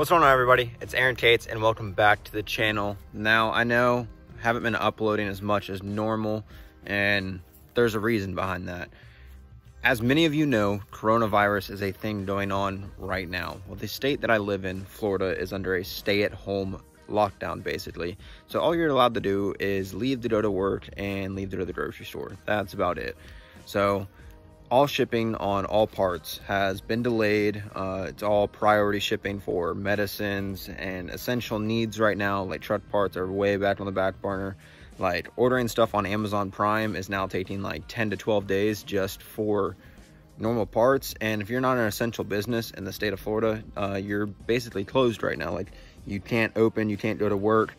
What's going on, everybody? It's Aaron Cates and welcome back to the channel. Now, I know I haven't been uploading as much as normal, and there's a reason behind that. As many of you know, coronavirus is a thing going on right now. Well, the state that I live in, Florida, is under a stay-at-home lockdown, basically. So all you're allowed to do is leave to go to work and leave to go to the grocery store. That's about it. So all shipping on all parts has been delayed. It's all priority shipping for medicines and essential needs right now. Like truck parts are way back on the back burner. Like ordering stuff on Amazon Prime is now taking like 10 to 12 days just for normal parts. And if you're not an essential business in the state of Florida, you're basically closed right now. Like you can't open, you can't go to work.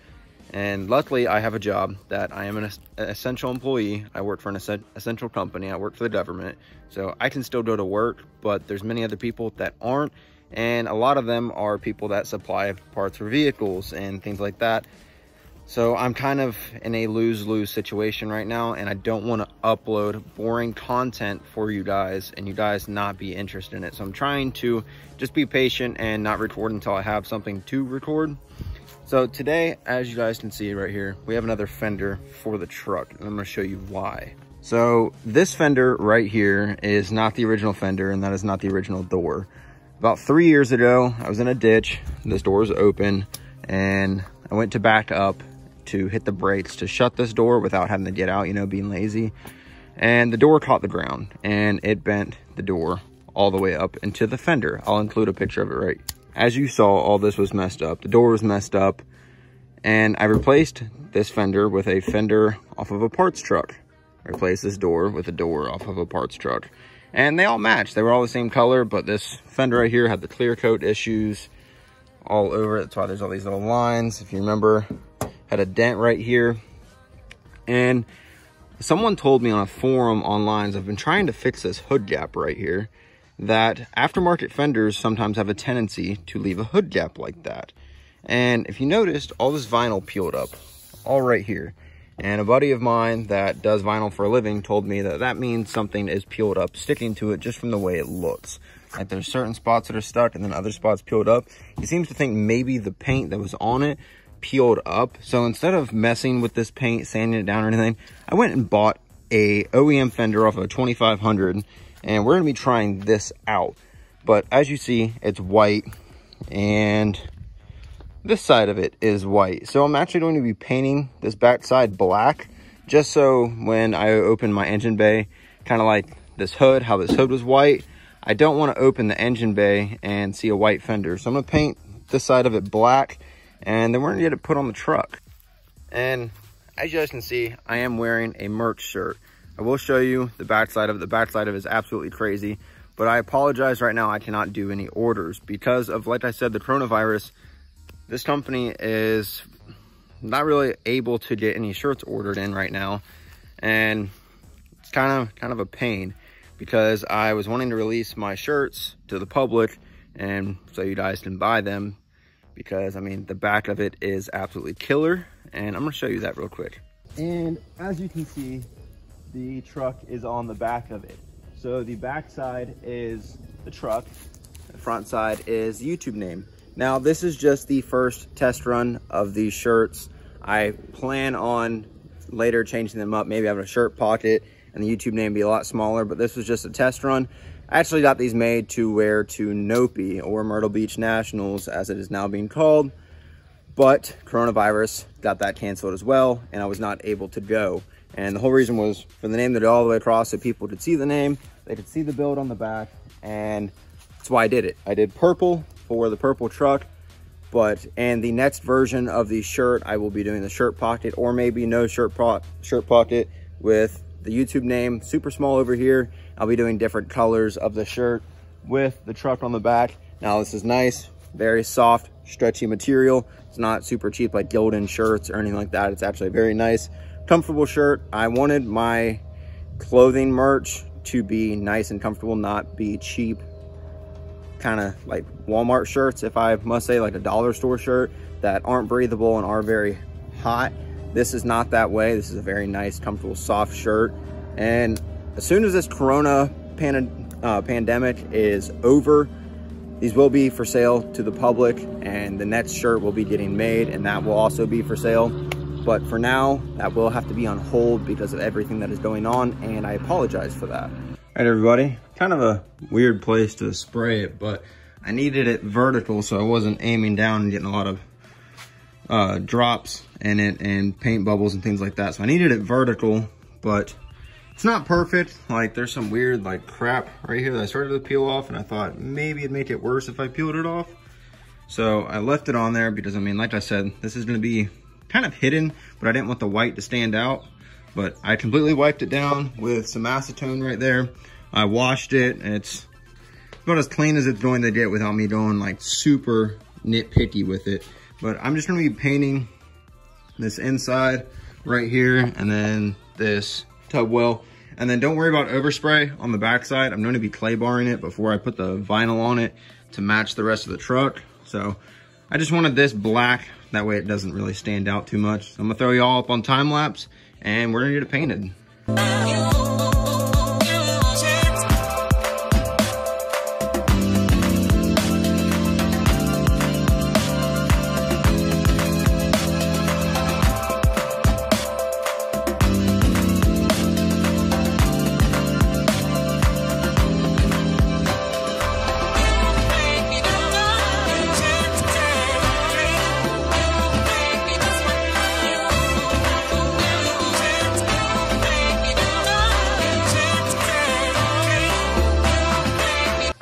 And luckily I have a job that I am an essential employee. I work for an essential company. I work for the government. So I can still go to work, but there's many other people that aren't. And a lot of them are people that supply parts for vehicles and things like that. So I'm kind of in a lose-lose situation right now, and I don't want to upload boring content for you guys and you guys not be interested in it. So I'm trying to just be patient and not record until I have something to record. So today, as you guys can see right here, we have another fender for the truck, and I'm gonna show you why. So this fender right here is not the original fender, and that is not the original door. About 3 years ago, I was in a ditch, this door was open, and I went to back up to hit the brakes to shut this door without having to get out, you know, being lazy. And the door caught the ground, and it bent the door all the way up into the fender. I'll include a picture of it right here. As you saw, all this was messed up. The door was messed up, and I replaced this fender with a fender off of a parts truck. I replaced this door with a door off of a parts truck, and they all matched. They were all the same color, but this fender right here had the clear coat issues all over it. That's why there's all these little lines. If you remember, had a dent right here. And someone told me on a forum online, I've been trying to fix this hood gap right here, that aftermarket fenders sometimes have a tendency to leave a hood gap like that. And if you noticed, all this vinyl peeled up, all right here. And a buddy of mine that does vinyl for a living told me that that means something is peeled up, sticking to it just from the way it looks. Like there's certain spots that are stuck and then other spots peeled up. He seems to think maybe the paint that was on it peeled up. So instead of messing with this paint, sanding it down or anything, I went and bought a OEM fender off of a 2500. And we're gonna be trying this out. But as you see, it's white, and this side of it is white. So I'm actually going to be painting this back side black, just so when I open my engine bay, kind of like this hood, how this hood was white, I don't want to open the engine bay and see a white fender. So I'm gonna paint this side of it black, and then we're gonna get it put on the truck. And as you guys can see, I am wearing a merch shirt. I will show you the backside of it. The backside of it is absolutely crazy, but I apologize right now. I cannot do any orders because of, like I said, the coronavirus. This company is not really able to get any shirts ordered in right now, and it's kind of a pain because I was wanting to release my shirts to the public, and so you guys can buy them. Because I mean, the back of it is absolutely killer, and I'm gonna show you that real quick. And as you can see, the truck is on the back of it. So the back side is the truck. The front side is the YouTube name. Now, this is just the first test run of these shirts. I plan on later changing them up, maybe having a shirt pocket and the YouTube name be a lot smaller, but this was just a test run. I actually got these made to wear to Nopi, or Myrtle Beach Nationals as it is now being called, but coronavirus got that canceled as well, and I was not able to go. And the whole reason was for the name to go all the way across so people could see the name, they could see the build on the back, and that's why I did it. I did purple for the purple truck, and the next version of the shirt, I will be doing the shirt pocket, or maybe no shirt pocket with the YouTube name, super small over here. I'll be doing different colors of the shirt with the truck on the back. Now this is nice, very soft, stretchy material. It's not super cheap like Gildan shirts or anything like that. It's actually very nice, comfortable shirt. I wanted my clothing merch to be nice and comfortable, not be cheap, kind of like Walmart shirts, if I must say, like a dollar store shirt that aren't breathable and are very hot. This is not that way. This is a very nice, comfortable, soft shirt. And as soon as this corona pandemic is over, These will be for sale to the public, and the next shirt will be getting made and that will also be for sale. But for now, that will have to be on hold because of everything that is going on, and I apologize for that. All right, everybody, kind of a weird place to spray it, but I needed it vertical so I wasn't aiming down and getting a lot of drops in it and paint bubbles and things like that. So I needed it vertical, but it's not perfect. Like, there's some weird like crap right here that I started to peel off, and I thought maybe it'd make it worse if I peeled it off. So I left it on there because, I mean, like I said, this is gonna be kind of hidden, but I didn't want the white to stand out. But I completely wiped it down with some acetone right there. I washed it, and it's about as clean as it's going to get without me going like super nitpicky with it. But I'm just gonna be painting this inside right here, and then this tub well. And then don't worry about overspray on the backside. I'm gonna be clay barring it before I put the vinyl on it to match the rest of the truck. So I just wanted this black, that way it doesn't really stand out too much. So I'm gonna throw y'all up on time lapse, and we're gonna get it painted.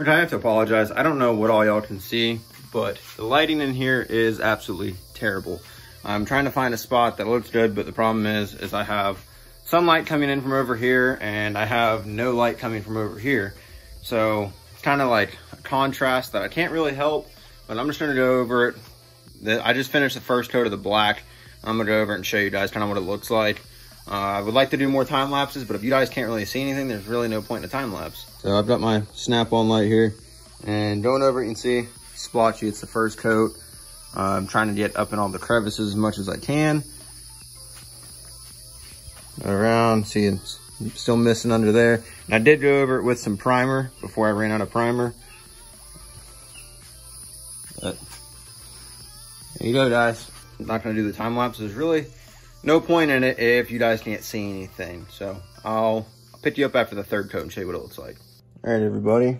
I have to apologize. I don't know what all y'all can see, but the lighting in here is absolutely terrible. I'm trying to find a spot that looks good, but the problem is I have sunlight coming in from over here, and I have no light coming from over here. So it's kind of like a contrast that I can't really help, but I'm just gonna go over it. I just finished the first coat of the black. I'm gonna go over it and show you guys kind of what it looks like. I would like to do more time lapses, but if you guys can't really see anything, there's really no point in a time lapse. So I've got my snap-on light here, and going over it, you can see splotchy. It's the first coat. I'm trying to get up in all the crevices as much as I can. Around, see, it's still missing under there. And I did go over it with some primer before I ran out of primer. But there you go, guys. I'm not gonna do the time lapse. There's really no point in it if you guys can't see anything. So I'll pick you up after the third coat and show you what it looks like. All right, everybody.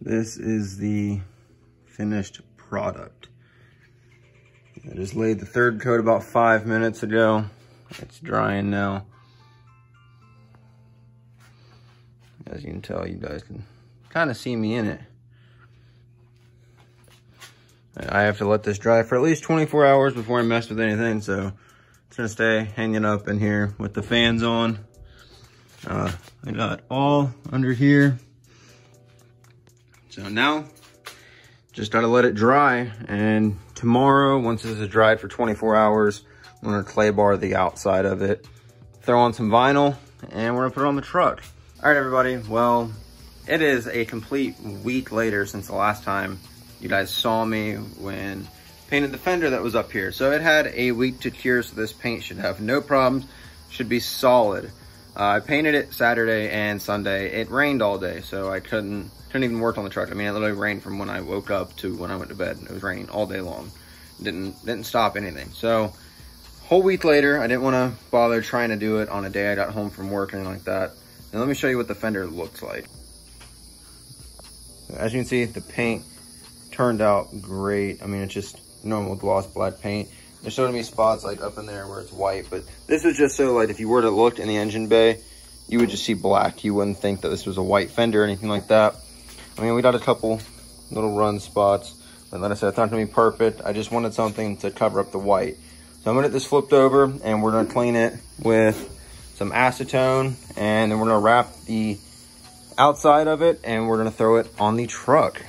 This is the finished product. I just laid the third coat about 5 minutes ago. It's drying now. As you can tell, you guys can kind of see me in it. I have to let this dry for at least 24 hours before I mess with anything, so it's gonna stay hanging up in here with the fans on. I got all under here. So now just gotta let it dry. And tomorrow, once this is dried for 24 hours, I'm gonna clay bar the outside of it, throw on some vinyl, and we're gonna put it on the truck. All right, everybody. Well, it is a complete week later since the last time you guys saw me when painted the fender that was up here. So it had a week to cure, so this paint should have no problems, should be solid. I painted it Saturday and Sunday. It rained all day, so I couldn't even work on the truck. I mean, it literally rained from when I woke up to when I went to bed. It was raining all day long. Didn't stop anything. So whole week later, I didn't want to bother trying to do it on a day I got home from work and like that. Now let me show you what the fender looks like. As you can see, the paint turned out great. I mean, it's just normal gloss black paint. There's so many spots like up in there where it's white, but this is just so like if you were to look in the engine bay, you would just see black. You wouldn't think that this was a white fender or anything like that. I mean, we got a couple little run spots, but like I said, it's not gonna be perfect. I just wanted something to cover up the white. So I'm gonna get this flipped over, and we're gonna clean it with some acetone, and then we're gonna wrap the outside of it, and we're gonna throw it on the truck.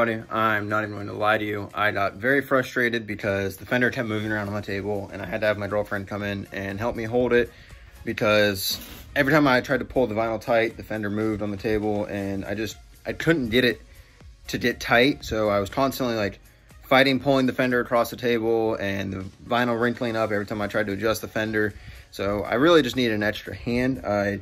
everybody, I'm not even going to lie to you. I got very frustrated because the Fender kept moving around on my table and I had to have my girlfriend come in and help me hold it because every time I tried to pull the vinyl tight, the Fender moved on the table and I couldn't get it to get tight. So I was constantly like fighting, pulling the Fender across the table and the vinyl wrinkling up every time I tried to adjust the Fender. So I really just needed an extra hand. I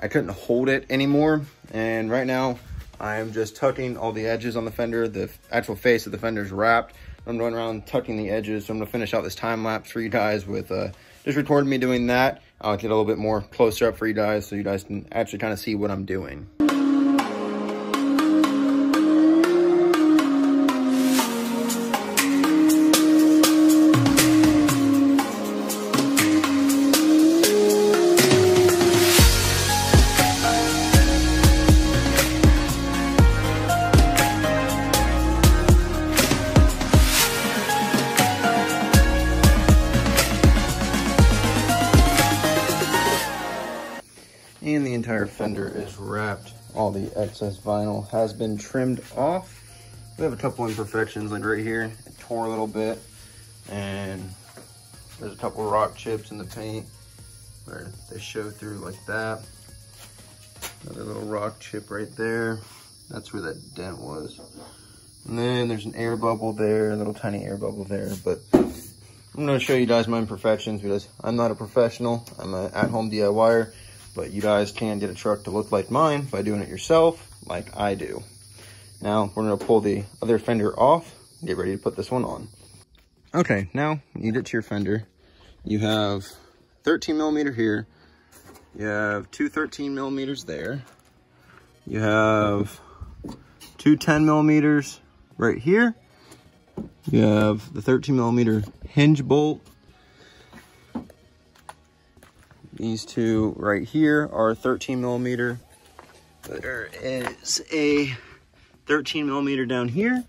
couldn't hold it anymore. And right now I'm just tucking all the edges on the Fender. The actual face of the Fender is wrapped. I'm going around tucking the edges. So I'm gonna finish out this time lapse for you guys with just recording me doing that. I'll get a little bit more closer up for you guys so you guys can actually kind of see what I'm doing. And the entire Fender is wrapped. All the excess vinyl has been trimmed off. We have a couple imperfections, like right here. It tore a little bit, and there's a couple rock chips in the paint where they show through like that. Another little rock chip right there. That's where that dent was. And then there's an air bubble there, a little tiny air bubble there, but I'm gonna show you guys my imperfections because I'm not a professional. I'm an at-home DIYer. But you guys can get a truck to look like mine by doing it yourself, like I do. Now we're gonna pull the other Fender off, get ready to put this one on. Okay, now you get to your Fender. You have 13 millimeter here. You have two 13 millimeters there. You have two 10 millimeters right here. You have the 13 millimeter hinge bolt. These two right here are 13 millimeter. There is a 13 millimeter down here,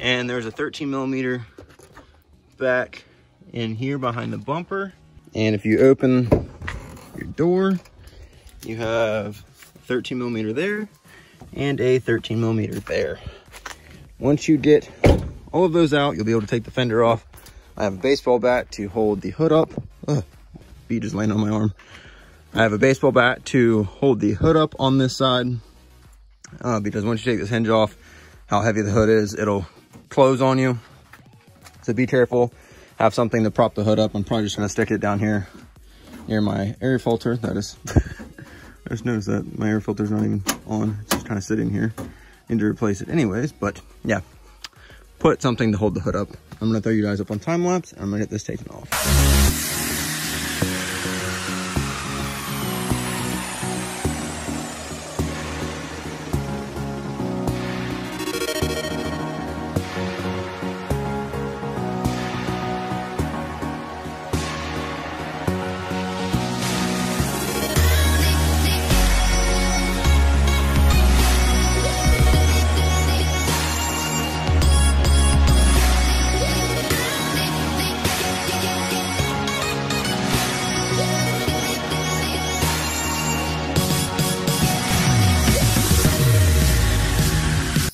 and there's a 13 millimeter back in here behind the bumper. And if you open your door, you have 13 millimeter there and a 13 millimeter there. Once you get all of those out, you'll be able to take the Fender off. I have a baseball bat to hold the hood up. Ugh. Beat is laying on my arm. I have a baseball bat to hold the hood up on this side because once you take this hinge off, how heavy the hood is, it'll close on you. So be careful. Have something to prop the hood up. I'm probably just gonna stick it down here near my air filter. That is, I just noticed that my air filter's not even on. It's just kind of sitting here. Need to replace it anyways, but yeah. Put something to hold the hood up. I'm gonna throw you guys up on time lapse and I'm gonna get this taken off.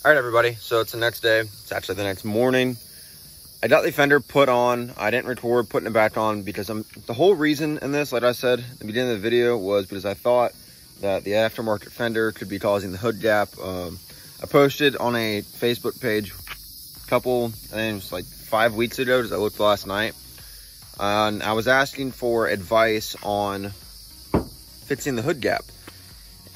All right, everybody, so it's the next day. It's actually the next morning. I got the Fender put on. I didn't record putting it back on because the whole reason in this, like I said at the beginning of the video, was because I thought that the aftermarket Fender could be causing the hood gap. I posted on a Facebook page a couple, I think it was like 5 weeks ago, because I looked last night. And I was asking for advice on fixing the hood gap.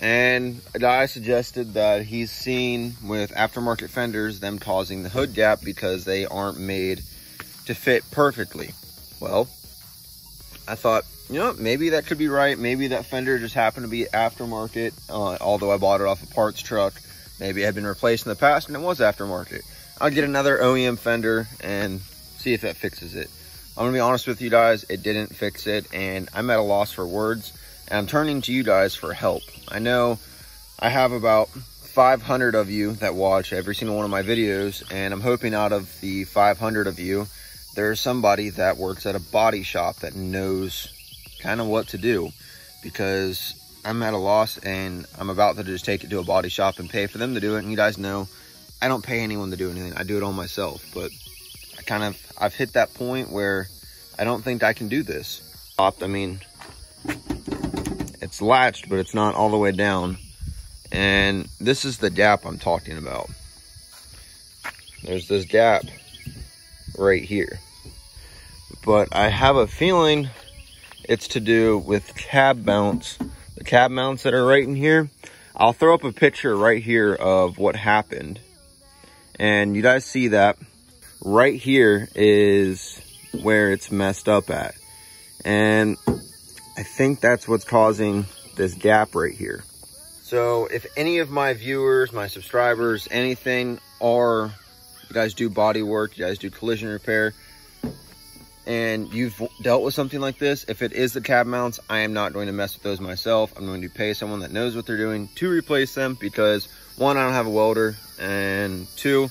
And a guy suggested that he's seen with aftermarket Fenders them causing the hood gap because they aren't made to fit perfectly. Well, I thought, you know, maybe that could be right. Maybe that Fender just happened to be aftermarket, although I bought it off a parts truck. Maybe it had been replaced in the past and it was aftermarket. I'll get another OEM Fender and see if that fixes it. I'm gonna be honest with you guys, it didn't fix it, and I'm at a loss for words. And I'm turning to you guys for help. I know I have about 500 of you that watch every single one of my videos, and I'm hoping out of the 500 of you, there's somebody that works at a body shop that knows kind of what to do, because I'm at a loss and I'm about to just take it to a body shop and pay for them to do it. And you guys know I don't pay anyone to do anything. I do it all myself, but I kind of, I've hit that point where I don't think I can do this. I mean, it's latched, but it's not all the way down. And this is the gap I'm talking about. There's this gap right here. But I have a feeling it's to do with cab mounts. The cab mounts that are right in here. I'll throw up a picture right here of what happened. And you guys see that right here is where it's messed up at. And I think that's what's causing this gap right here. So if any of my viewers, my subscribers, anything, are, you guys do body work, you guys do collision repair, and you've dealt with something like this, if it is the cab mounts, I am not going to mess with those myself. I'm going to pay someone that knows what they're doing to replace them, because one, I don't have a welder, and two,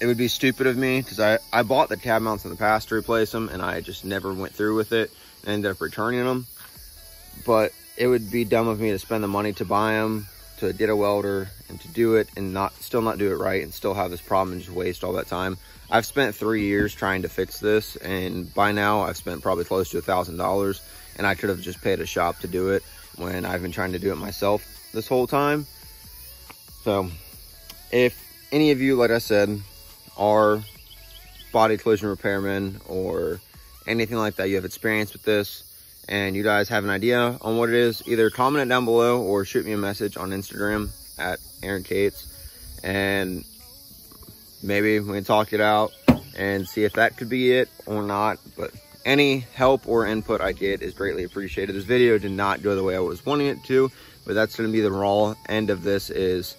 it would be stupid of me, because I bought the cab mounts in the past to replace them, and I just never went through with it and ended up returning them. But it would be dumb of me to spend the money to buy them, to get a welder, and to do it and still not do it right, and still have this problem and just waste all that time. I've spent 3 years trying to fix this, and by now I've spent probably close to $1,000, and I could have just paid a shop to do it when I've been trying to do it myself this whole time. So if any of you, like I said, are body collision repairmen or anything like that, you have experience with this and you guys have an idea on what it is, either comment it down below or shoot me a message on Instagram at Aaron Cates, and maybe we can talk it out and see if that could be it or not. But any help or input I get is greatly appreciated. This video did not go the way I was wanting it to, but that's going to be the raw end of this. Is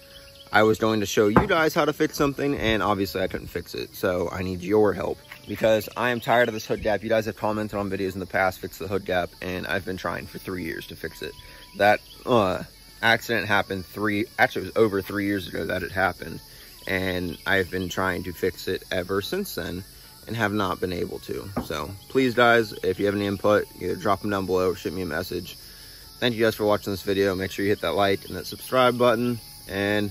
I was going to show you guys how to fix something, and obviously I couldn't fix it, so I need your help, because I am tired of this hood gap. You guys have commented on videos in the past, fix the hood gap, and I've been trying for 3 years to fix it. That accident happened actually it was over 3 years ago that it happened, and I've been trying to fix it ever since then and have not been able to. So please guys, if you have any input, either drop them down below or shoot me a message. Thank you guys for watching this video. Make sure you hit that like and that subscribe button, and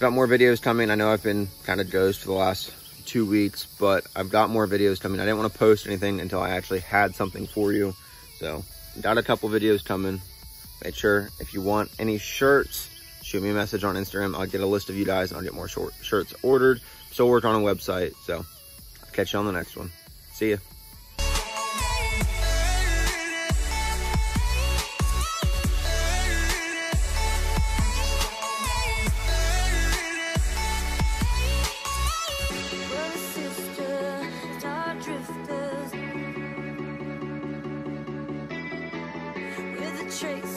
got more videos coming. I know I've been kind of ghost for the last 2 weeks, but I've got more videos coming. I didn't want to post anything until I actually had something for you. So got a couple videos coming. Make sure, if you want any shirts, shoot me a message on Instagram. I'll get a list of you guys and I'll get more shirts ordered. Still working on a website. So I'll catch you on the next one. See ya. Tricks.